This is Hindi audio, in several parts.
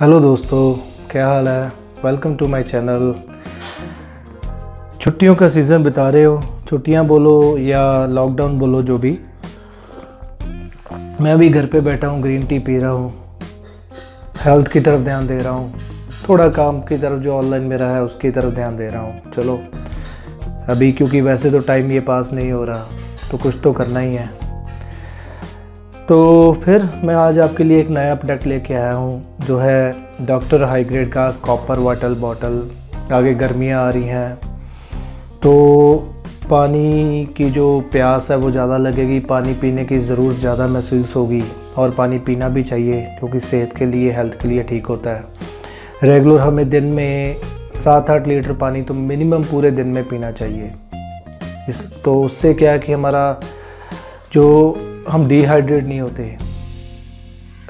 हेलो दोस्तों, क्या हाल है। Welcome to my channel. छुट्टियों का सीज़न बिता रहे हो, छुट्टियां बोलो या लॉकडाउन बोलो जो भी। मैं भी घर पे बैठा हूँ, ग्रीन टी पी रहा हूँ, हेल्थ की तरफ ध्यान दे रहा हूँ, थोड़ा काम की तरफ जो ऑनलाइन मेरा है उसकी तरफ ध्यान दे रहा हूँ। चलो अभी क्योंकि वैसे तो टाइम ये पास नहीं हो रहा तो कुछ तो करना ही है। तो फिर मैं आज आपके लिए एक नया प्रोडक्ट लेके आया हूँ जो है डॉक्टर हाईग्रेड का कॉपर वाटर बॉटल। आगे गर्मियाँ आ रही हैं तो पानी की जो प्यास है वो ज़्यादा लगेगी, पानी पीने की ज़रूरत ज़्यादा महसूस होगी और पानी पीना भी चाहिए क्योंकि सेहत के लिए, हेल्थ के लिए ठीक होता है। रेगुलर हमें दिन में 7-8 लीटर पानी तो मिनिमम पूरे दिन में पीना चाहिए। तो उससे क्या है कि हमारा जो हम डिहाइड्रेट नहीं होते,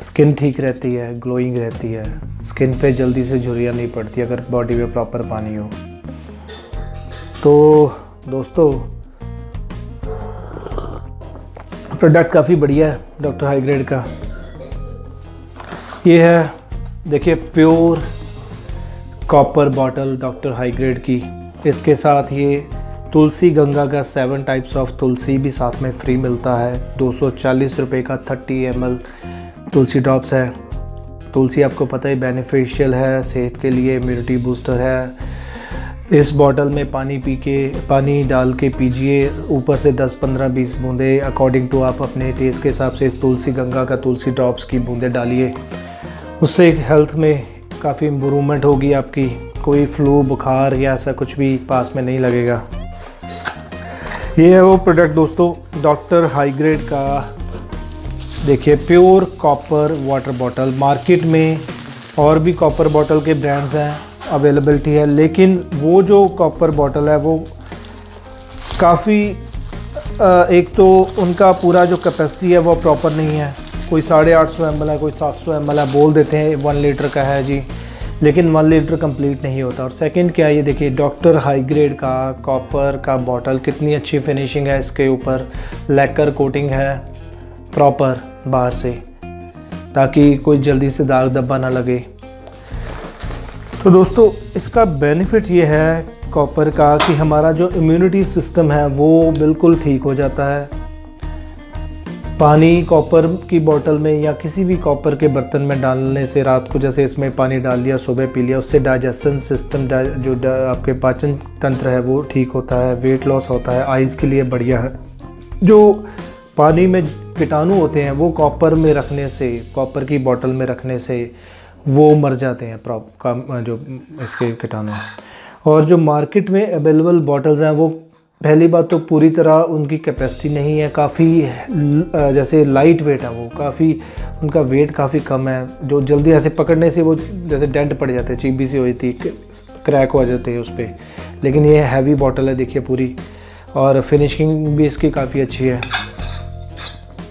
स्किन ठीक रहती है, ग्लोइंग रहती है, स्किन पे जल्दी से झुर्रियाँ नहीं पड़ती अगर बॉडी में प्रॉपर पानी हो तो। दोस्तों प्रोडक्ट काफ़ी बढ़िया है डॉक्टर हाईग्रेड का। ये है देखिए pure copper bottle doctor high grade की। इसके साथ ये तुलसी गंगा का 7 टाइप्स ऑफ तुलसी भी साथ में फ्री मिलता है। 240 रुपये का 30 ml तुलसी ड्रॉप्स है। तुलसी आपको पता ही बेनिफिशियल है, सेहत के लिए इम्यूनिटी बूस्टर है। इस बॉटल में पानी डाल के पीजिए, ऊपर से 10-15-20 बूंदे अकॉर्डिंग टू आप अपने टेस्ट के हिसाब से इस तुलसी गंगा का तुलसी ड्रॉप्स की बूंदें डालिए। उससे हेल्थ में काफ़ी इम्प्रूवमेंट होगी आपकी, कोई फ्लू बुखार या ऐसा कुछ भी पास में नहीं लगेगा। ये है वो प्रोडक्ट दोस्तों डॉक्टर हाईग्रेड का। देखिए pure copper water bottle. Market में और भी कॉपर बॉटल के ब्रांड्स हैं, अवेलेबिलिटी है, लेकिन वो जो कॉपर बॉटल है वो काफ़ी एक तो उनका पूरा जो कैपेसिटी है वो प्रॉपर नहीं है। कोई 850 ml है, कोई 700 ml है, बोल देते हैं 1 लीटर का है जी, लेकिन 1 लीटर कंप्लीट नहीं होता। और सेकंड क्या, ये देखिए डॉक्टर हाईग्रेड का कॉपर का बॉटल कितनी अच्छी फिनिशिंग है इसके ऊपर, लैकर कोटिंग है प्रॉपर बाहर से ताकि कोई जल्दी से दाग धब्बा ना लगे। तो दोस्तों इसका बेनिफिट ये है कॉपर का कि हमारा जो इम्यूनिटी सिस्टम है वो बिल्कुल ठीक हो जाता है। पानी कॉपर की बोतल में या किसी भी कॉपर के बर्तन में डालने से, रात को जैसे इसमें पानी डाल दिया, सुबह पी लिया, उससे डाइजेशन सिस्टम जो आपके पाचन तंत्र है वो ठीक होता है, वेट लॉस होता है, आइज़ के लिए बढ़िया है। जो पानी में कीटाणु होते हैं वो कॉपर में रखने से, कॉपर की बोतल में रखने से वो मर जाते हैं जो इसके कीटाणु। और जो मार्केट में अवेलेबल बॉटल्स हैं वो पहली बात तो पूरी तरह उनकी कैपेसिटी नहीं है, काफ़ी जैसे लाइट वेट है वो, काफ़ी उनका वेट काफ़ी कम है, जो जल्दी ऐसे पकड़ने से वो जैसे डेंट पड़ जाते हैं, चीबी सी हो जाती, क्रैक हो जाते हैं उस पर। लेकिन ये हैवी बॉटल है देखिए पूरी, और फिनिशिंग भी इसकी काफ़ी अच्छी है।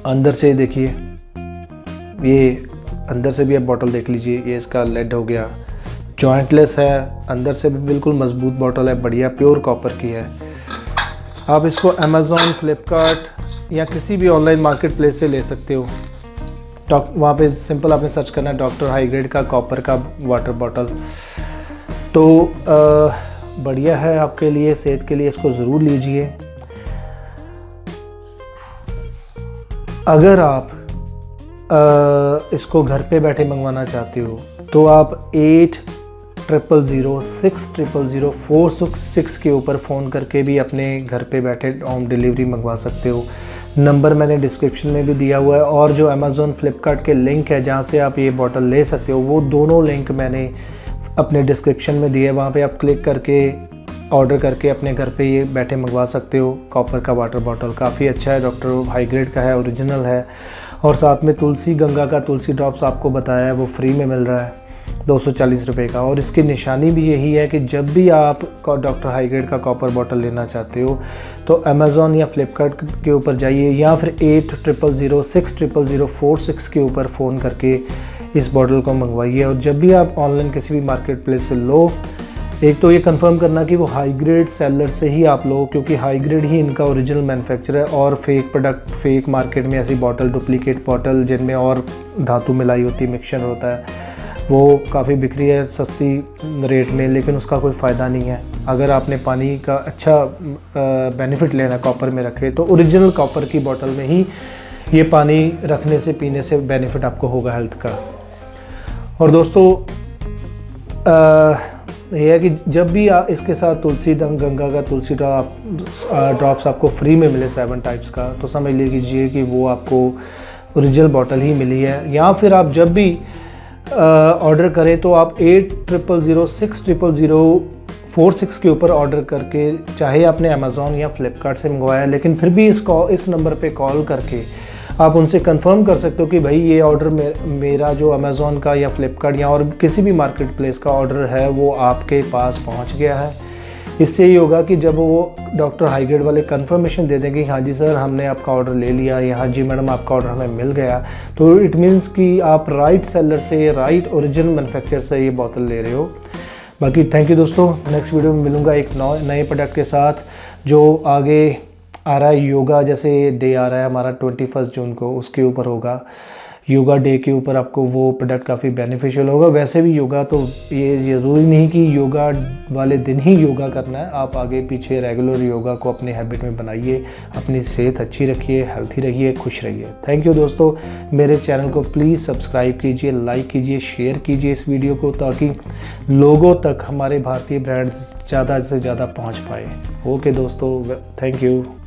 अंदर से देखिए, ये अंदर से भी आप बॉटल देख लीजिए, ये इसका लेड हो गया, जॉइंटलेस है, अंदर से भी बिल्कुल मजबूत बॉटल है, बढ़िया प्योर कॉपर की है। आप इसको अमेज़ॉन, फ्लिपकार्ट या किसी भी ऑनलाइन मार्केट प्लेस से ले सकते हो। वहाँ पे सिंपल आपने सर्च करना है डॉक्टर हाईग्रेड का कॉपर का वाटर बॉटल। तो बढ़िया है आपके लिए, सेहत के लिए इसको ज़रूर लीजिए। अगर आप इसको घर पे बैठे मंगवाना चाहते हो तो आप 800-600-466 के ऊपर फ़ोन करके भी अपने घर पे बैठे होम डिलीवरी मंगवा सकते हो। नंबर मैंने डिस्क्रिप्शन में भी दिया हुआ है, और जो अमेज़ॉन फ्लिपकार्ट के लिंक है जहाँ से आप ये बॉटल ले सकते हो, वो दोनों लिंक मैंने अपने डिस्क्रिप्शन में दिए, वहाँ पे आप क्लिक करके ऑर्डर करके अपने घर पे ये बैठे मंगवा सकते हो। कॉपर का वाटर बॉटल काफ़ी अच्छा है, डॉक्टर हाईग्रेड का है, ओरिजिनल है, और साथ में तुलसी गंगा का तुलसी ड्रॉप्स आपको बताया है वो फ्री में मिल रहा है 240 रुपये का। और इसकी निशानी भी यही है कि जब भी आप डॉक्टर हाईग्रेड का कॉपर बॉटल लेना चाहते हो तो अमेज़ॉन या फ्लिपकार्ट के ऊपर जाइए, या फिर 800-600-466 के ऊपर फ़ोन करके इस बॉटल को मंगवाइए। और जब भी आप ऑनलाइन किसी भी मार्केट प्लेस से लो, एक तो ये कंफर्म करना कि वो हाईग्रेड सेलर से ही आप लो, क्योंकि हाईग्रेड ही इनका ओरिजिनल मैन्युफैक्चरर है। और फेक प्रोडक्ट, फेक मार्केट में ऐसी बॉटल, डुप्लीकेट बॉटल जिनमें और धातु मिलाई होती, मिक्सचर होता है, वो काफ़ी बिक रही है सस्ती रेट में, लेकिन उसका कोई फ़ायदा नहीं है। अगर आपने पानी का अच्छा बेनिफिट लेना है कॉपर में रखे तो ओरिजिनल कॉपर की बोतल में ही ये पानी रखने से, पीने से बेनिफिट आपको होगा हेल्थ का। और दोस्तों यह है कि जब भी इसके साथ तुलसी गंगा का तुलसी ड्रॉप्स आपको फ्री में मिले 7 टाइप्स का, तो समझ ले लीजिए कि वो आपको ओरिजिनल बॉटल ही मिली है। या फिर आप जब भी ऑर्डर करें तो आप 800060046 के ऊपर ऑर्डर करके, चाहे आपने अमेज़ॉन या फ्लिपकार्ट से मंगवाया, लेकिन फिर भी इस नंबर पे कॉल करके आप उनसे कंफर्म कर सकते हो कि भाई ये ऑर्डर मेरा जो अमेज़ॉन का या फ्लिपकार्ट या और किसी भी मार्केट प्लेस का ऑर्डर है वो आपके पास पहुंच गया है। इससे ये होगा कि जब वो डॉक्टर हाईग्रेड वाले कंफर्मेशन दे देंगे हाँ जी सर हमने आपका ऑर्डर ले लिया या हाँ जी मैडम आपका ऑर्डर हमें मिल गया, तो इट मीन्स कि आप राइट सेलर से, राइट ओरिजिनल मैन्युफैक्चरर से ये बोतल ले रहे हो। बाकी थैंक यू दोस्तों, नेक्स्ट वीडियो में मिलूँगा एक नए प्रोडक्ट के साथ जो आगे आ रहा है। योगा जैसे डे आ रहा है हमारा 21 जून को, उसके ऊपर होगा योगा डे के ऊपर, आपको वो प्रोडक्ट काफ़ी बेनिफिशियल होगा। वैसे भी योगा तो ये ज़रूरी नहीं कि योगा वाले दिन ही योगा करना है, आप आगे पीछे रेगुलर योगा को अपने हैबिट में बनाइए, अपनी सेहत अच्छी रखिए, हेल्थी रहिए, खुश रहिए। थैंक यू दोस्तों, मेरे चैनल को प्लीज़ सब्सक्राइब कीजिए, लाइक कीजिए, शेयर कीजिए इस वीडियो को, ताकि लोगों तक हमारे भारतीय ब्रांड्स ज़्यादा से ज़्यादा पहुँच पाए। ओके दोस्तों, थैंक यू।